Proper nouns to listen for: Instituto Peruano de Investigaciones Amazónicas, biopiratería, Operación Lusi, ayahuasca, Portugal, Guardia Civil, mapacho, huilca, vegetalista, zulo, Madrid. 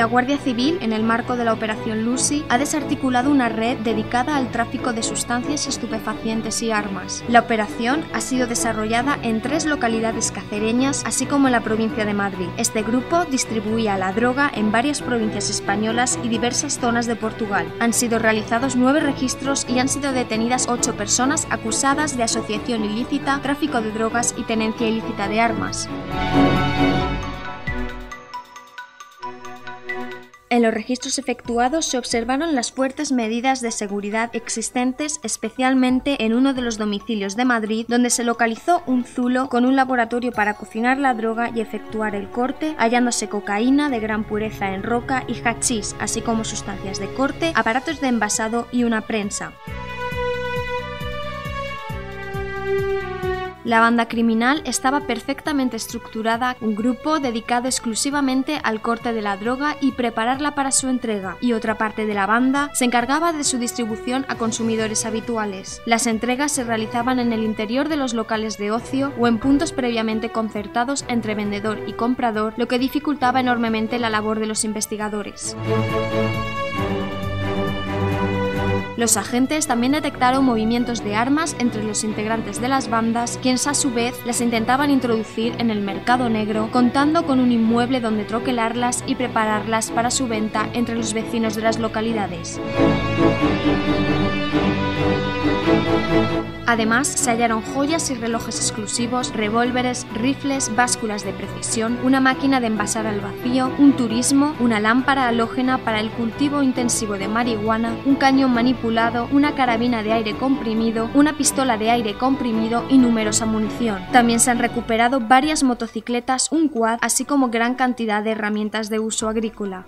La Guardia Civil, en el marco de la Operación Lusi, ha desarticulado una red dedicada al tráfico de sustancias estupefacientes y armas. La operación ha sido desarrollada en 3 localidades cacereñas, así como en la provincia de Madrid. Este grupo distribuía la droga en varias provincias españolas y diversas zonas de Portugal. Han sido realizados 9 registros y han sido detenidas 8 personas acusadas de asociación ilícita, tráfico de drogas y tenencia ilícita de armas. En los registros efectuados se observaron las fuertes medidas de seguridad existentes, especialmente en uno de los domicilios de Madrid, donde se localizó un zulo con un laboratorio para cocinar la droga y efectuar el corte, hallándose cocaína de gran pureza en roca y hachís, así como sustancias de corte, aparatos de envasado y una prensa. La banda criminal estaba perfectamente estructurada, un grupo dedicado exclusivamente al corte de la droga y prepararla para su entrega, y otra parte de la banda se encargaba de su distribución a consumidores habituales. Las entregas se realizaban en el interior de los locales de ocio o en puntos previamente concertados entre vendedor y comprador, lo que dificultaba enormemente la labor de los investigadores. Los agentes también detectaron movimientos de armas entre los integrantes de las bandas, quienes a su vez las intentaban introducir en el mercado negro, contando con un inmueble donde troquelarlas y prepararlas para su venta entre los vecinos de las localidades. Además, se hallaron joyas y relojes exclusivos, revólveres, rifles, básculas de precisión, una máquina de envasar al vacío, un turismo, una lámpara halógena para el cultivo intensivo de marihuana, un cañón manipulado, una carabina de aire comprimido, una pistola de aire comprimido y numerosa munición. También se han recuperado varias motocicletas, un quad, así como gran cantidad de herramientas de uso agrícola.